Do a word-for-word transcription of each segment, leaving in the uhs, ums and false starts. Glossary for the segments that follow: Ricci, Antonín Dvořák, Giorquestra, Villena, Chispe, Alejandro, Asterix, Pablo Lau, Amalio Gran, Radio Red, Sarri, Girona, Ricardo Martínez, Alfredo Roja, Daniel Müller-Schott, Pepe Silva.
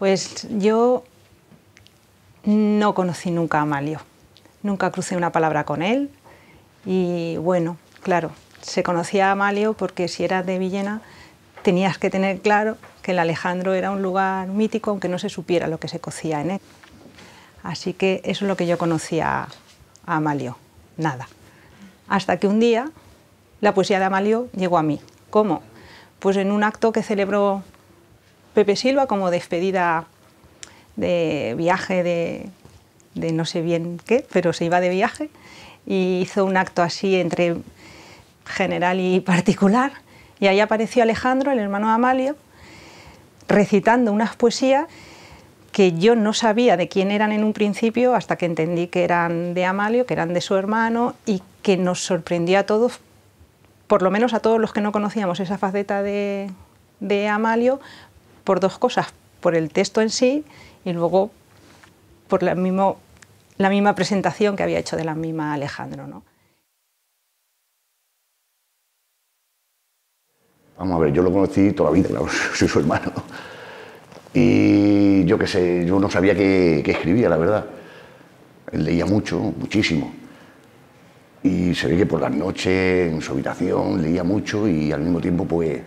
Pues yo no conocí nunca a Amalio, nunca crucé una palabra con él y bueno, claro, se conocía a Amalio porque si eras de Villena tenías que tener claro que el Alejandro era un lugar mítico aunque no se supiera lo que se cocía en él. Así que eso es lo que yo conocía a Amalio, nada. Hasta que un día la poesía de Amalio llegó a mí. ¿Cómo? Pues en un acto que celebró Pepe Silva como despedida de viaje de, de no sé bien qué, pero se iba de viaje y hizo un acto así entre general y particular y ahí apareció Alejandro, el hermano de Amalio, recitando unas poesías que yo no sabía de quién eran en un principio hasta que entendí que eran de Amalio, que eran de su hermano y que nos sorprendió a todos, por lo menos a todos los que no conocíamos esa faceta de, de Amalio, por dos cosas, por el texto en sí y luego por la, mismo, la misma presentación que había hecho de la misma Alejandro, ¿no? Vamos a ver, yo lo conocí toda la vida, claro, soy su hermano. Y yo qué sé, yo no sabía qué, qué escribía, la verdad. Él leía mucho, muchísimo. Y se ve que por las noches, en su habitación, leía mucho y al mismo tiempo, pues,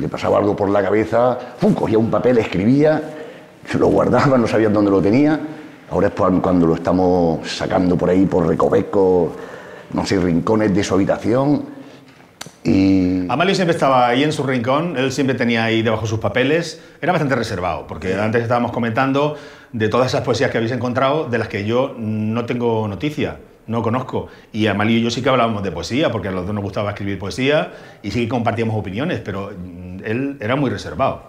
le pasaba algo por la cabeza, ¡pum!, cogía un papel, escribía, lo guardaba, no sabía dónde lo tenía. Ahora es cuando lo estamos sacando por ahí, por recovecos, no sé, rincones de su habitación. Y... Amalio siempre estaba ahí en su rincón, él siempre tenía ahí debajo sus papeles. Era bastante reservado, porque antes estábamos comentando de todas esas poesías que habéis encontrado, de las que yo no tengo noticia. No conozco. Y Amalio y yo sí que hablábamos de poesía, porque a los dos nos gustaba escribir poesía y sí que compartíamos opiniones, pero él era muy reservado.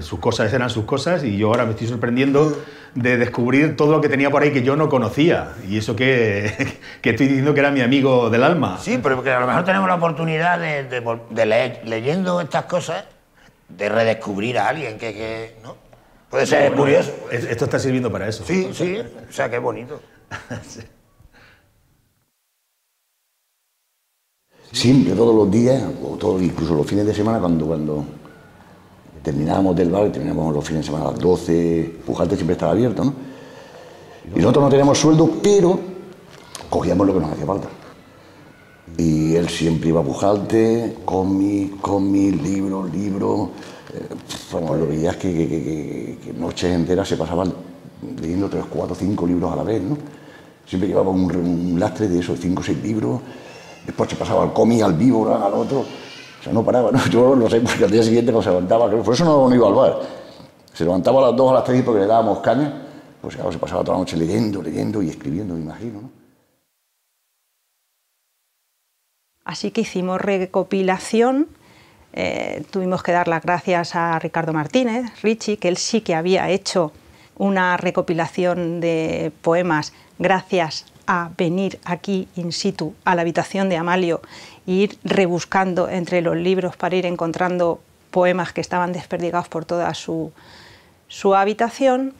Sus cosas eran sus cosas y yo ahora me estoy sorprendiendo de descubrir todo lo que tenía por ahí que yo no conocía. Y eso que, que estoy diciendo que era mi amigo del alma. Sí, pero que a lo mejor tenemos la oportunidad de, de, de leer, leyendo estas cosas, de redescubrir a alguien que... que ¿no? Puede ser no, bueno, curioso. Esto está sirviendo para eso. Sí, sí. O sea, qué bonito. Sí. Siempre, todos los días, o todo, incluso los fines de semana, cuando, cuando terminábamos del bar, terminábamos los fines de semana a las doce, Pujante siempre estaba abierto, ¿no? Y nosotros no teníamos sueldo, pero cogíamos lo que nos hacía falta. Y él siempre iba a Pujante, cómic, cómic, libro, libro... Eh, bueno, lo veías que, que, que, que noches enteras se pasaban leyendo tres, cuatro, cinco libros a la vez, ¿no? Siempre llevaba un, un lastre de esos cinco o seis libros. Después se pasaba al cómic, al víbora, al otro... O sea, no paraba, ¿no? Yo no sé, porque al día siguiente cuando se levantaba... Por eso no, no iba al bar. Se levantaba a las dos, a las tres, porque le dábamos caña. Pues claro, se pasaba toda la noche leyendo, leyendo y escribiendo, me imagino, ¿no? Así que hicimos recopilación. Eh, tuvimos que dar las gracias a Ricardo Martínez, Ricci, que él sí que había hecho una recopilación de poemas gracias a venir aquí in situ a la habitación de Amalio e ir rebuscando entre los libros para ir encontrando poemas que estaban desperdigados por toda su, su habitación.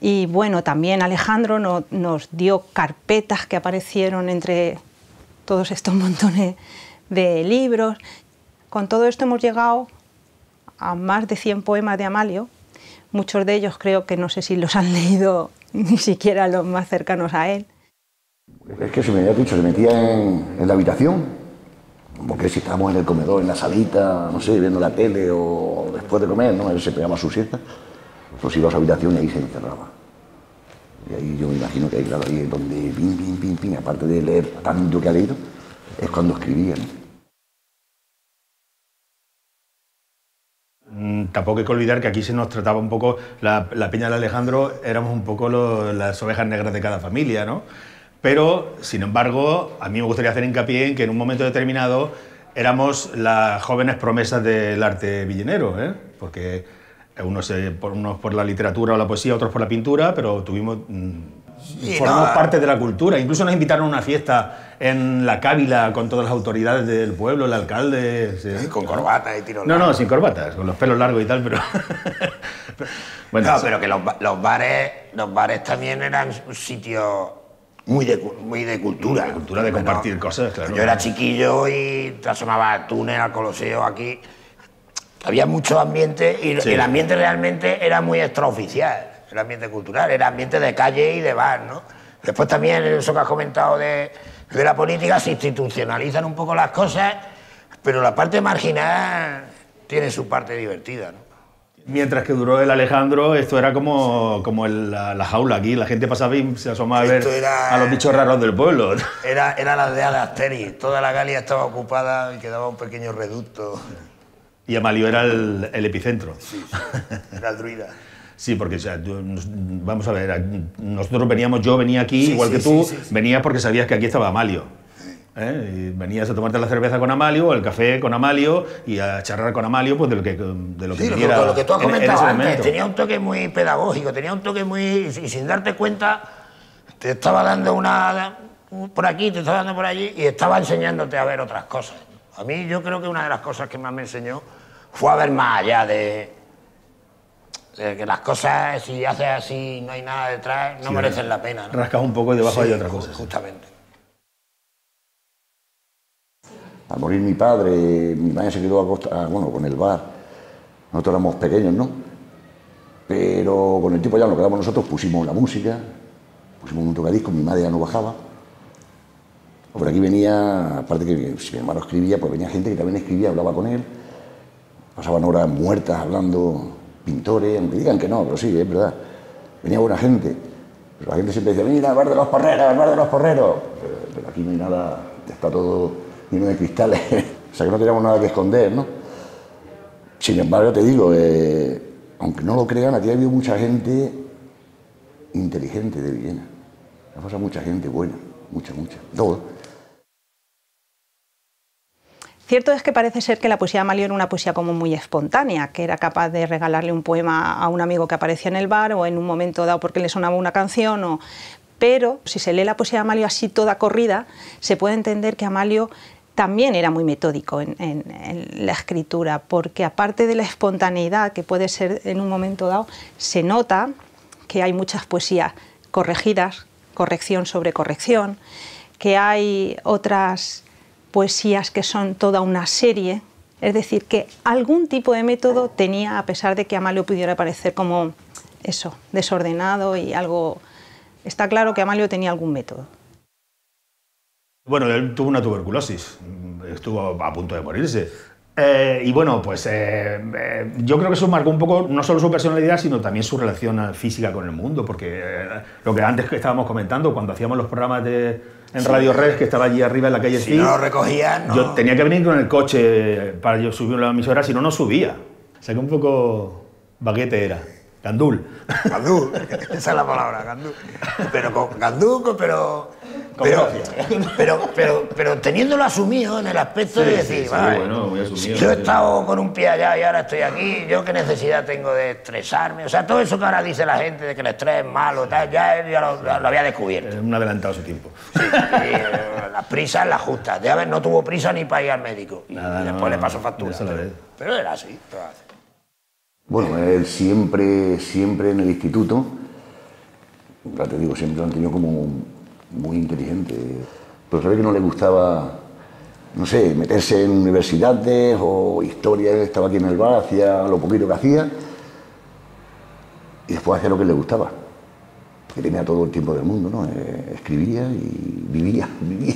Y bueno, también Alejandro no, nos dio carpetas que aparecieron entre todos estos montones de libros. Con todo esto hemos llegado a más de cien poemas de Amalio. Muchos de ellos creo que no sé si los han leído ni siquiera los más cercanos a él. Es que se me había dicho, se metía en, en la habitación, porque si estábamos en el comedor, en la salita, no sé, viendo la tele o después de comer, ¿no? Él se pegaba su siesta, pues iba a su habitación y ahí se encerraba. Y ahí yo me imagino que ahí, claro, ahí es donde, pim, pim, pim, pim, aparte de leer tanto que ha leído, es cuando escribía, ¿no? Tampoco hay que olvidar que aquí se nos trataba un poco, la, la peña de Alejandro, éramos un poco lo, las ovejas negras de cada familia, ¿no? Pero, sin embargo, a mí me gustaría hacer hincapié en que en un momento determinado éramos las jóvenes promesas del arte villenero, ¿eh? Porque unos, eh, por, unos por la literatura o la poesía, otros por la pintura, pero tuvimos... Mmm, sí, formamos no. parte de la cultura. Incluso nos invitaron a una fiesta en la Cábila con todas las autoridades del pueblo, el alcalde... Sí, sí, con corbata y tiro largo. No, no, sin corbatas, con los pelos largos y tal, pero... Bueno, no, pero que los, los, bares, los bares también eran sitios... Muy de, muy de cultura. De cultura, de compartir bueno, cosas, claro. Yo era chiquillo y trasomaba túnel al Coliseo aquí. había mucho ambiente y sí. el ambiente realmente era muy extraoficial, el ambiente cultural, era ambiente de calle y de bar, ¿no? Después también eso que has comentado de, de la política, se institucionalizan un poco las cosas, pero la parte marginal tiene su parte divertida, ¿no? Mientras que duró el Alejandro, esto era como, sí. como el, la, la jaula aquí, la gente pasaba y se asomaba esto a ver era, a los bichos raros del pueblo. Era, era la aldea de Asterix, toda la Galia estaba ocupada y quedaba un pequeño reducto. Y Amalio era el, el epicentro. Sí, sí, era el druida. Sí, porque, o sea, vamos a ver, nosotros veníamos, yo venía aquí, sí, igual sí, que tú, sí, sí, sí. venías porque sabías que aquí estaba Amalio. ¿Eh? Y venías a tomarte la cerveza con Amalio, el café con Amalio y a charlar con Amalio pues de lo que de lo que sí, quisiera, lo que tú has comentado en, en antes, tenía un toque muy pedagógico, tenía un toque muy... y sin darte cuenta te estaba dando una... por aquí, te estaba dando por allí y estaba enseñándote a ver otras cosas. A mí yo creo que una de las cosas que más me enseñó fue a ver más allá de... de que las cosas, si haces así, no hay nada detrás, no sí, merecen la pena, ¿no? Rascas un poco y debajo sí, hay otra cosa. Justamente. Al morir mi padre, mi madre se quedó a costa, bueno, con el bar. Nosotros éramos pequeños, ¿no? Pero con el tiempo ya nos quedamos nosotros, pusimos la música, pusimos un tocadiscos, mi madre ya no bajaba. Por aquí venía, aparte que si mi hermano escribía, pues venía gente que también escribía, hablaba con él. Pasaban horas muertas hablando, pintores, aunque digan que no, pero sí, es verdad. Venía buena gente. Pero la gente siempre decía, mira, el bar de los porreros, el bar de los porreros. Pero, pero aquí no hay nada, está todo... y no de cristales, o sea que no teníamos nada que esconder, ¿no? Sin embargo, te digo, eh, aunque no lo crean, aquí ha habido mucha gente inteligente de Villena. Ha pasado mucha gente buena, mucha, mucha, todo. Cierto es que parece ser que la poesía de Amalio era una poesía como muy espontánea, que era capaz de regalarle un poema a un amigo que aparecía en el bar o en un momento dado porque le sonaba una canción o... Pero si se lee la poesía de Amalio así toda corrida, se puede entender que Amalio también era muy metódico en, en, en la escritura, porque aparte de la espontaneidad que puede ser en un momento dado, se nota que hay muchas poesías corregidas, corrección sobre corrección, que hay otras poesías que son toda una serie, es decir, que algún tipo de método tenía, a pesar de que Amalio pudiera parecer como eso, desordenado y algo... Está claro que Amalio tenía algún método. Bueno, él tuvo una tuberculosis, estuvo a punto de morirse. Eh, y bueno, pues eh, eh, yo creo que eso marcó un poco no solo su personalidad, sino también su relación física con el mundo, porque eh, lo que antes que estábamos comentando, cuando hacíamos los programas de, en sí. Radio Red, que estaba allí arriba en la calle... Si Steve, no lo recogían, no. Yo tenía que venir con el coche para yo subir la emisora, si no, no subía. O sea que un poco baguete era. Gandul. Gandul, esa es la palabra, Gandul. Pero con Gandul, pero pero, pero, pero, pero teniéndolo asumido en el aspecto sí, de decir, sí, vale, bueno, muy asumido, yo he sí. estado con un pie allá y ahora estoy aquí, yo qué necesidad tengo de estresarme. O sea, todo eso que ahora dice la gente de que el estrés es malo, tal, ya, ya lo, lo había descubierto. Es un adelantado su tiempo. Sí, y, las prisas, las justas. De haber, no tuvo prisa ni para ir al médico. Y, Nada, y después no, le pasó factura. Pero, pero era así, pero así. Bueno, él siempre, siempre en el instituto, ya te digo, siempre lo han tenido como muy inteligente. Pero sabes que no le gustaba, no sé, meterse en universidades o historias, estaba aquí en el bar, hacía lo poquito que hacía y después hacía lo que le gustaba, que tenía todo el tiempo del mundo, ¿no? Escribía y vivía, vivía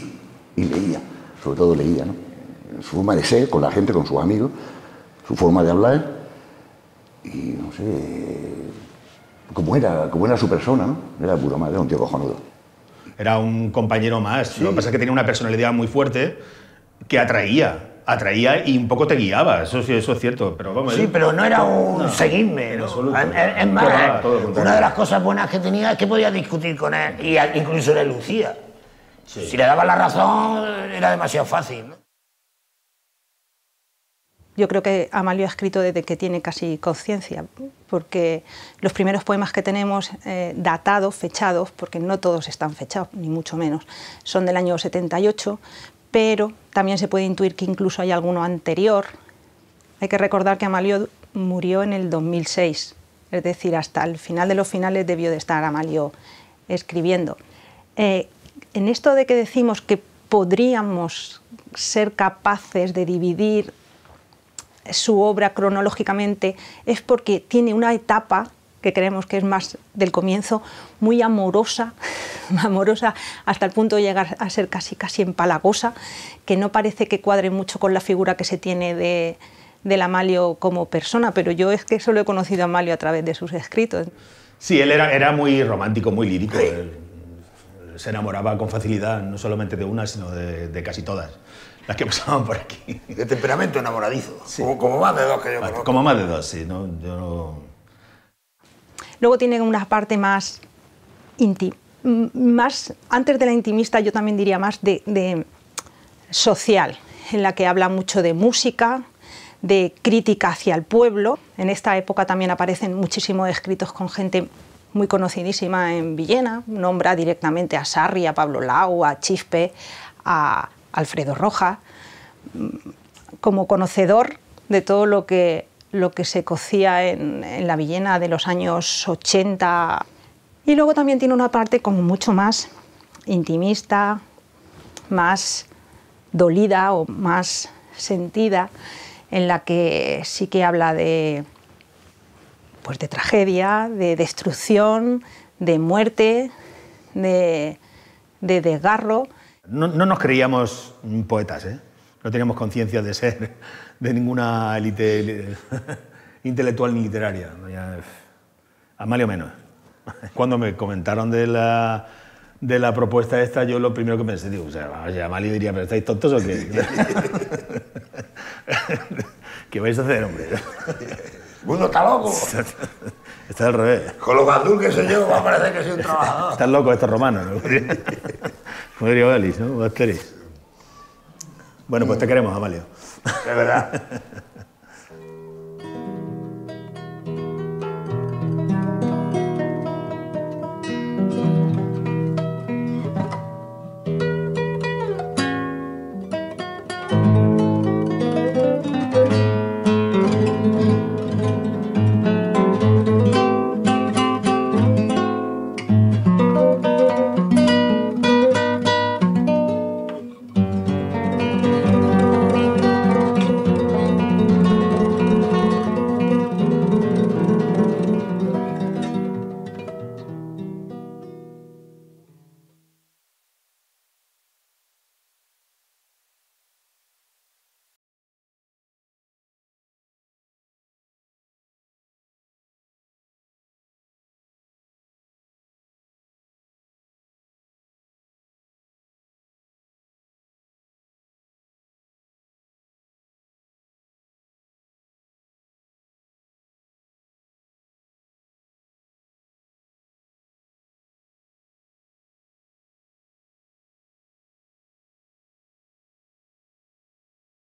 y leía, sobre todo leía, ¿no? Su forma de ser, con la gente, con sus amigos, su forma de hablar. Y no sé, como era, como era su persona, ¿no? Era pura madre, un tío cojonudo. Era un compañero más, sí. Lo que pasa es que tenía una personalidad muy fuerte que atraía, atraía y un poco te guiaba, eso, eso es cierto. Pero vamos, sí, él... pero no era un no, seguirme, ¿no? Es más, una de las cosas buenas que tenía es que podía discutir con él, y incluso le lucía. Sí. Si le daba la razón, era demasiado fácil, ¿no? Yo creo que Amalio ha escrito desde que tiene casi conciencia, porque los primeros poemas que tenemos eh, datados, fechados, porque no todos están fechados, ni mucho menos, son del año setenta y ocho, pero también se puede intuir que incluso hay alguno anterior. Hay que recordar que Amalio murió en el dos mil seis, es decir, hasta el final de los finales debió de estar Amalio escribiendo. Eh, en esto de que decimos que podríamos ser capaces de dividir su obra cronológicamente es porque tiene una etapa que creemos que es más del comienzo, muy amorosa, amorosa hasta el punto de llegar a ser casi casi empalagosa, que no parece que cuadre mucho con la figura que se tiene de, del Amalio como persona, pero yo es que solo he conocido a Amalio a través de sus escritos. Sí, él era, era muy romántico, muy lírico, él se enamoraba con facilidad, no solamente de una, sino de, de casi todas las que pasaban por aquí. De temperamento enamoradizo, sí. como, como más de dos que yo conozco. Como más de dos, sí, no, yo no... Luego tiene una parte más íntima, más antes de la intimista, yo también diría más de, de social, en la que habla mucho de música, de crítica hacia el pueblo. En esta época también aparecen muchísimos escritos con gente muy conocidísima en Villena. Nombra directamente a Sarri, a Pablo Lau, a Chispe, a Alfredo Roja, como conocedor de todo lo que... lo que se cocía en, en la Villena de los años ochenta. Y luego también tiene una parte como mucho más intimista, más dolida o más sentida, en la que sí que habla de, pues de tragedia, de destrucción, de muerte, de, de desgarro. No, no nos creíamos poetas, ¿eh? No teníamos conciencia de ser de ninguna élite intelectual ni literaria, Amalio menos. Cuando me comentaron de la, de la propuesta esta, yo lo primero que pensé, digo, o sea, Amalio diría, ¿pero estáis tontos o qué? ¿Qué vais a hacer, hombre? El mundo está loco. Está al revés. Con lo más duro que soy yo, va a parecer que soy un trabajador. Están locos estos romanos, ¿no? Como diría Valis, ¿no? Bueno, pues te queremos, Amalio. De verdad.